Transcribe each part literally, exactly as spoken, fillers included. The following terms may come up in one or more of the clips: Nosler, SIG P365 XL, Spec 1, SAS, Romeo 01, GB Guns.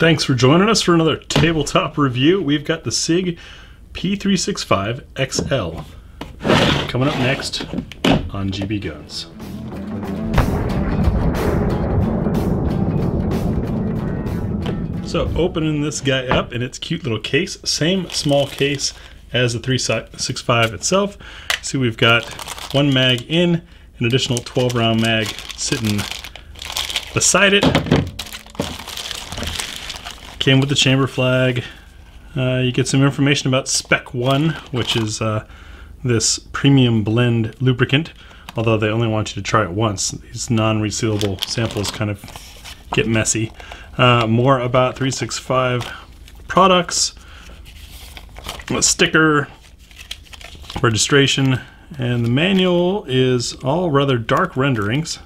Thanks for joining us for another tabletop review. We've got the SIG P three sixty-five X L coming up next on G B Guns. So opening this guy up in its cute little case, same small case as the three sixty-five itself. See, we've got one mag in, an additional twelve round mag sitting beside it. Came with the chamber flag. Uh, you get some information about Spec one, which is uh, this premium blend lubricant, although they only want you to try it once. These non-resealable samples kind of get messy. Uh, more about three sixty-five products, a sticker, registration, and the manual is all rather dark renderings,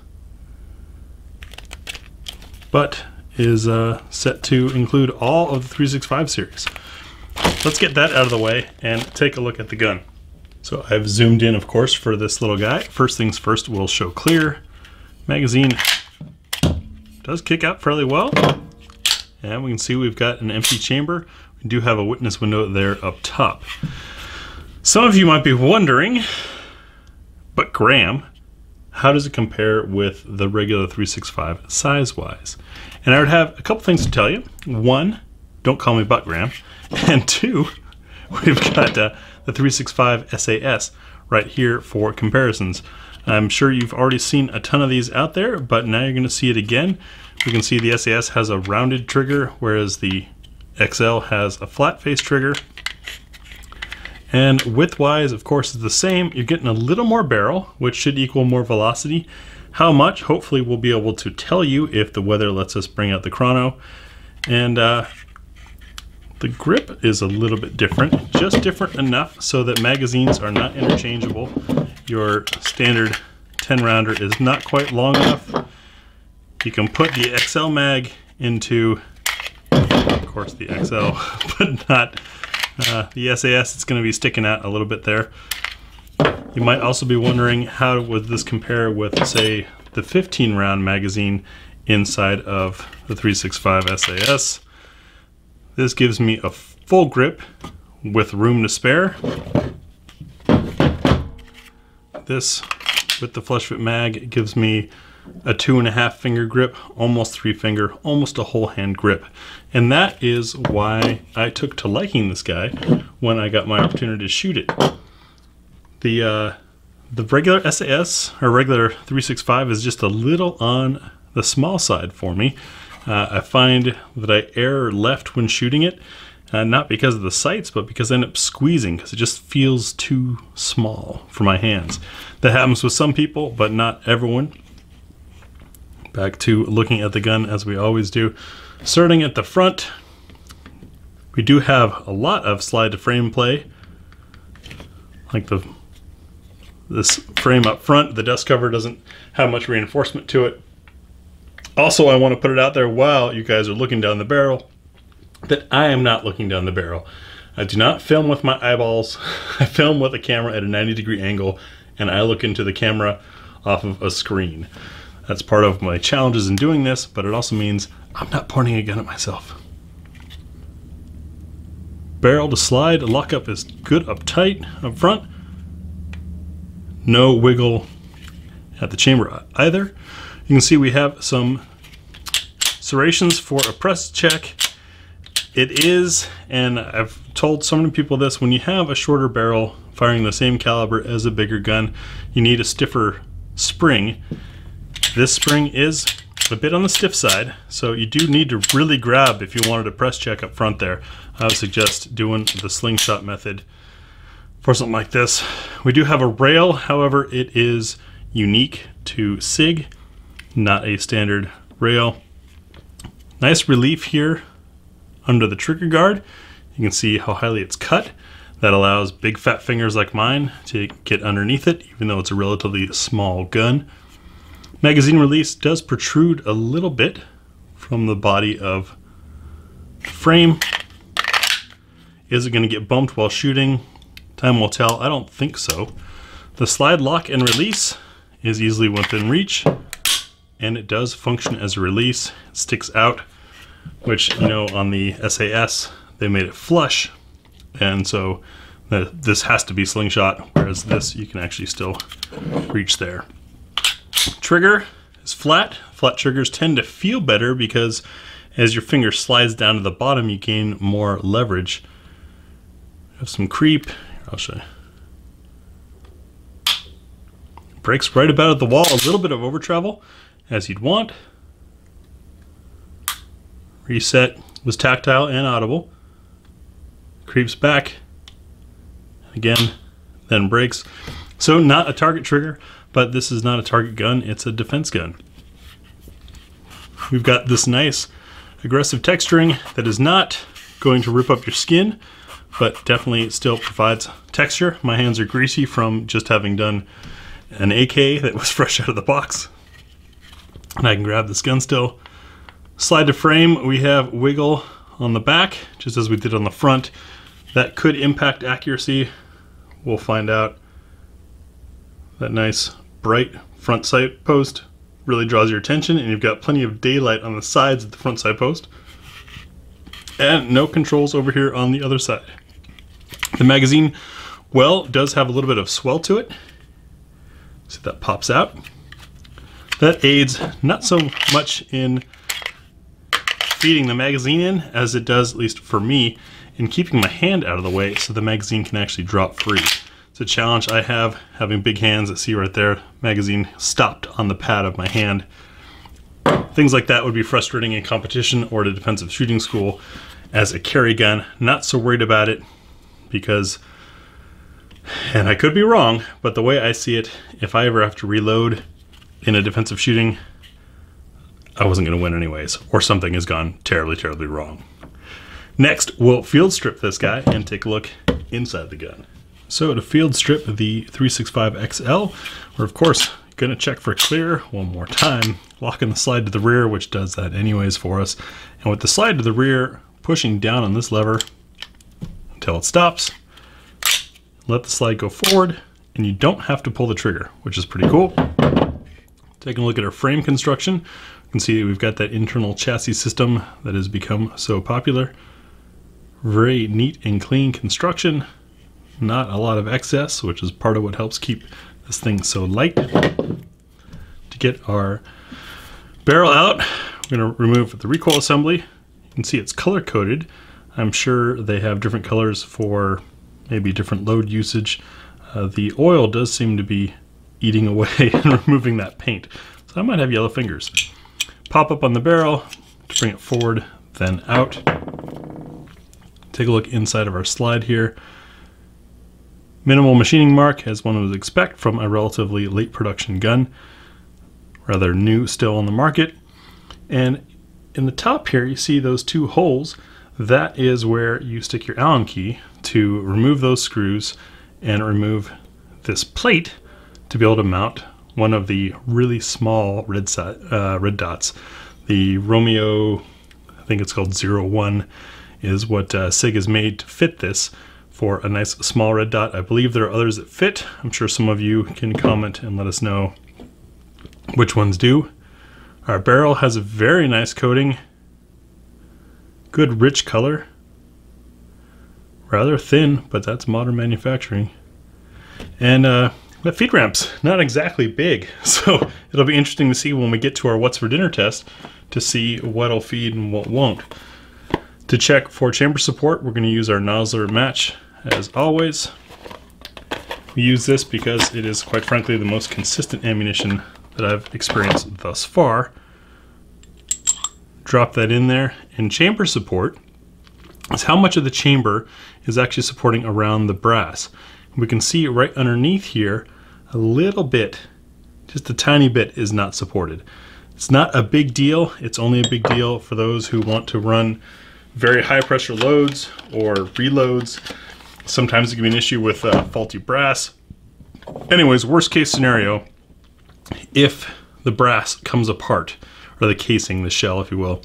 but is uh, set to include all of the three sixty-five series. Let's get that out of the way and take a look at the gun. So I've zoomed in, of course, for this little guy. First things first, we'll show clear. Magazine does kick out fairly well. And we can see we've got an empty chamber. We do have a witness window there up top. Some of you might be wondering, but Graham, how does it compare with the regular three sixty-five size-wise? And I would have a couple things to tell you. One, don't call me Butt Graham. And two, we've got uh, the three sixty-five S A S right here for comparisons. I'm sure you've already seen a ton of these out there, but now you're going to see it again. We can see the S A S has a rounded trigger, whereas the X L has a flat face trigger. And width-wise, of course, is the same. You're getting a little more barrel, which should equal more velocity. How much? Hopefully we'll be able to tell you if the weather lets us bring out the chrono. And uh, the grip is a little bit different, just different enough so that magazines are not interchangeable. Your standard ten rounder is not quite long enough. You can put the X L mag into, of course, the X L, but not uh, the S A S. It's going to be sticking out a little bit there. You might also be wondering, how would this compare with, say, the fifteen round magazine inside of the three sixty-five S A S? This gives me a full grip with room to spare. This, with the flush fit mag, gives me a two and a half finger grip, almost three finger, almost a whole hand grip. And that is why I took to liking this guy when I got my opportunity to shoot it. The, uh, the regular S A S, or regular three sixty-five, is just a little on the small side for me. Uh, I find that I err left when shooting it, uh, not because of the sights, but because I end up squeezing, because it just feels too small for my hands. That happens with some people, but not everyone. Back to looking at the gun as we always do. Starting at the front, we do have a lot of slide to frame play. Like the this frame up front, the dust cover doesn't have much reinforcement to it. Also, I want to put it out there while you guys are looking down the barrel that I am not looking down the barrel. I do not film with my eyeballs. I film with a camera at a ninety degree angle, and I look into the camera off of a screen. That's part of my challenges in doing this, but it also means I'm not pointing a gun at myself. Barrel to slide, lockup is good up tight up front. No wiggle at the chamber either. You can see we have some serrations for a press check. It is, and I've told so many people this, when you have a shorter barrel firing the same caliber as a bigger gun, you need a stiffer spring. This spring is a bit on the stiff side, so you do need to really grab if you wanted a press check up front there. I would suggest doing the slingshot method for something like this. We do have a rail, however, it is unique to SIG. Not a standard rail. Nice relief here under the trigger guard. You can see how highly it's cut. That allows big fat fingers like mine to get underneath it, even though it's a relatively small gun. Magazine release does protrude a little bit from the body of the frame. Is it going to get bumped while shooting? Time will tell. I don't think so. The slide lock and release is easily within reach, and it does function as a release. It sticks out which, you know, on the S A S, they made it flush, and so the, this has to be slingshot, whereas this, you can actually still reach there. Trigger is flat. Flat triggers tend to feel better because as your finger slides down to the bottom, you gain more leverage. Have some creep. I'll show you. Breaks right about at the wall. A little bit of over travel, as you'd want. Reset was tactile and audible. Creeps back again, then breaks. So not a target trigger, but this is not a target gun, it's a defense gun. We've got this nice aggressive texturing that is not going to rip up your skin, but definitely still provides texture. My hands are greasy from just having done an A K that was fresh out of the box. And I can grab this gun still. Slide to frame, we have wiggle on the back, just as we did on the front. That could impact accuracy. We'll find out. That nice bright front sight post really draws your attention, and you've got plenty of daylight on the sides of the front side post. And no controls over here on the other side. The magazine well does have a little bit of swell to it. So that pops out. That aids not so much in feeding the magazine in as it does, at least for me, in keeping my hand out of the way so the magazine can actually drop free. It's a challenge I have, having big hands. I see right there, magazine stopped on the pad of my hand. Things like that would be frustrating in competition or at a defensive shooting school. As a carry gun, not so worried about it because, and I could be wrong, but the way I see it, if I ever have to reload in a defensive shooting, I wasn't going to win anyways, or something has gone terribly, terribly wrong. Next, we'll field strip this guy and take a look inside the gun. So to field strip the three sixty-five X L, we're of course going to check for clear one more time, locking the slide to the rear, which does that anyways for us. And with the slide to the rear, pushing down on this lever until it stops, let the slide go forward, and you don't have to pull the trigger, which is pretty cool. Taking a look at our frame construction, you can see we've got that internal chassis system that has become so popular. Very neat and clean construction. Not a lot of excess, which is part of what helps keep this thing so light. To get our barrel out, we're going to remove the recoil assembly. You can see it's color-coded. I'm sure they have different colors for maybe different load usage. Uh, the oil does seem to be eating away and removing that paint. So I might have yellow fingers. Pop up on the barrel to bring it forward, then out. Take a look inside of our slide here. Minimal machining mark, as one would expect from a relatively late production gun. Rather new still on the market. And in the top here, you see those two holes. That is where you stick your Allen key to remove those screws and remove this plate to be able to mount one of the really small red, si uh, red dots. The Romeo, I think it's called zero one, is what uh, SIG has made to fit this for a nice small red dot. I believe there are others that fit. I'm sure some of you can comment and let us know which ones do. Our barrel has a very nice coating. Good rich color. Rather thin, but that's modern manufacturing. And uh, the feed ramp's not exactly big, so it'll be interesting to see when we get to our what's for dinner test to see what'll feed and what won't. To check for chamber support, we're going to use our Nosler match as always. We use this because it is, quite frankly, the most consistent ammunition that I've experienced thus far. Drop that in there. And chamber support is how much of the chamber is actually supporting around the brass. We can see right underneath here a little bit, just a tiny bit, is not supported. It's not a big deal. It's only a big deal for those who want to run very high pressure loads or reloads. Sometimes it can be an issue with uh, faulty brass. Anyways, worst case scenario, if the brass comes apart, or the casing, the shell, if you will,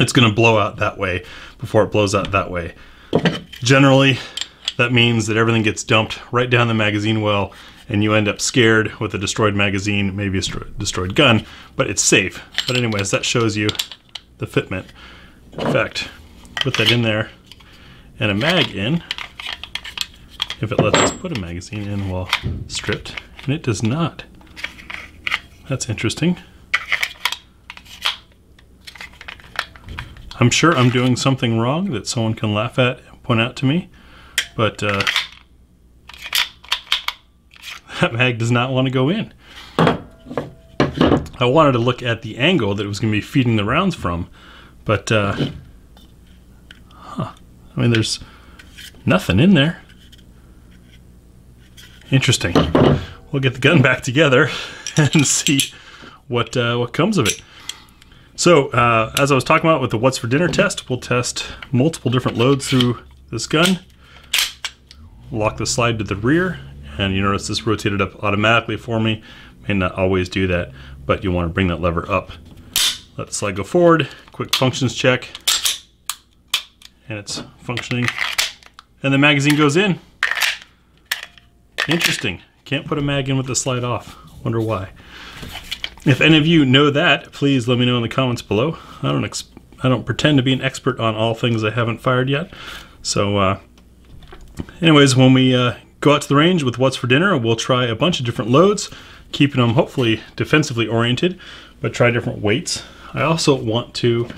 it's gonna blow out that way before it blows out that way. Generally, that means that everything gets dumped right down the magazine well, and you end up scared with a destroyed magazine, maybe a destroyed gun, but it's safe. But anyways, that shows you the fitment. In fact, put that in there and a mag in, if it lets us put a magazine in while stripped, and it does not. That's interesting. I'm sure I'm doing something wrong that someone can laugh at and point out to me, but uh, that mag does not want to go in. I wanted to look at the angle that it was going to be feeding the rounds from, but uh, huh. I mean, there's nothing in there. Interesting. We'll get the gun back together and see what uh, what comes of it. So, uh, as I was talking about with the What's for Dinner test, we'll test multiple different loads through this gun. Lock the slide to the rear, and you notice this rotated up automatically for me. May not always do that, but you want to bring that lever up. Let the slide go forward, quick functions check, and it's functioning. And the magazine goes in. Interesting. Can't put a mag in with the slide off. Wonder why. If any of you know that, please let me know in the comments below. I don't ex I don't pretend to be an expert on all things I haven't fired yet. So uh, anyways, when we uh, go out to the range with What's for Dinner, we'll try a bunch of different loads, keeping them hopefully defensively oriented, but try different weights. I also want to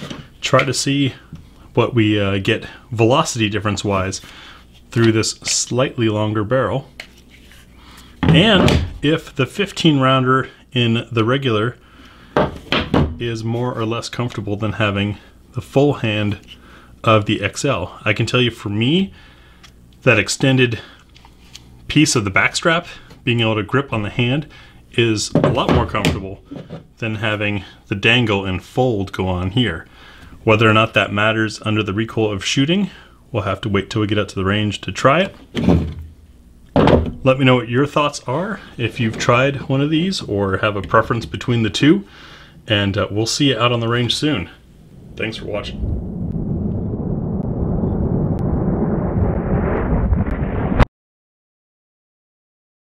try to see what we uh, get velocity difference-wise through this slightly longer barrel. And if the fifteen rounder in the regular is more or less comfortable than having the full hand of the X L. I can tell you for me, that extended piece of the backstrap, being able to grip on the hand, is a lot more comfortable than having the dangle and fold go on here. Whether or not that matters under the recoil of shooting, we'll have to wait till we get out to the range to try it. Let me know what your thoughts are, if you've tried one of these or have a preference between the two, and uh, we'll see you out on the range soon. Thanks for watching.